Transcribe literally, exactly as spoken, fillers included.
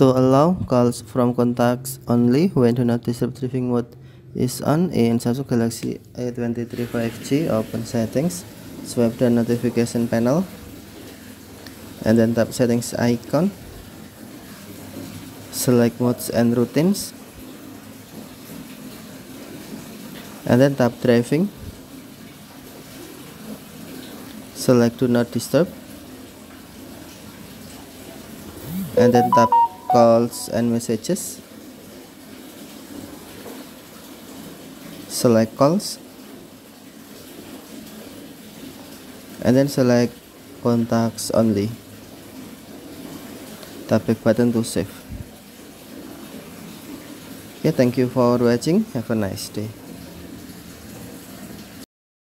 To allow calls from contacts only when do not disturb receiving mode is on in Samsung Galaxy A twenty-three five G, open settings, swipe down notification panel, and then tap settings icon, select modes and routines, and then tap driving, select do not disturb, and then tap calls and messages, select calls, and then select contacts only. Tap back button to save. Okay, thank you for watching. Have a nice day.